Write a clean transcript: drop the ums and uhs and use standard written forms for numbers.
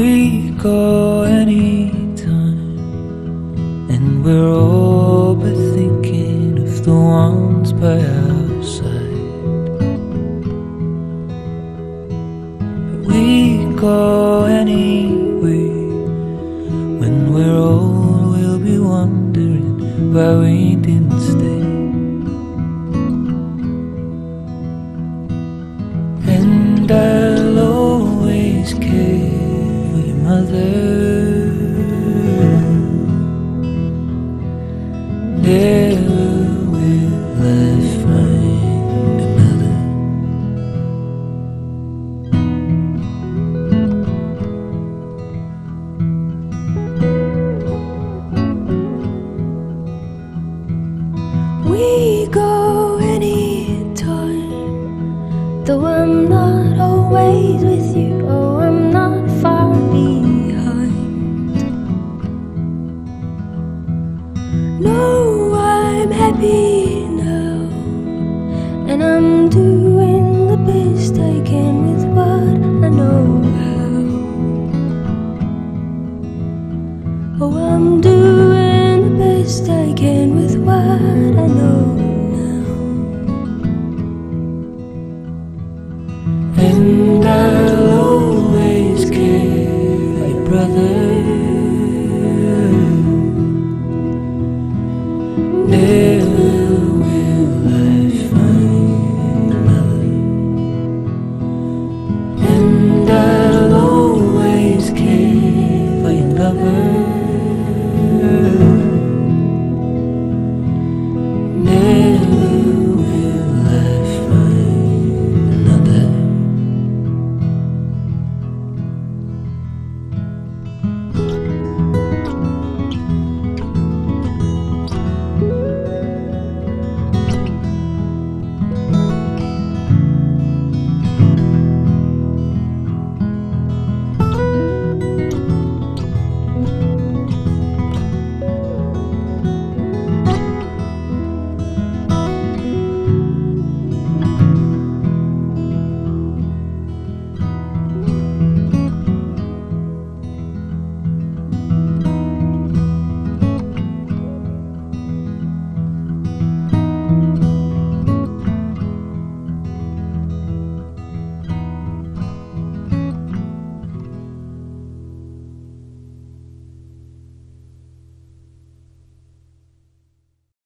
we go anytime, and we're overthinking of the ones by our side. But we go anyway, when we're old we'll be wondering why we didn't stay. And I'll always care for your mother. Never will I find another. We go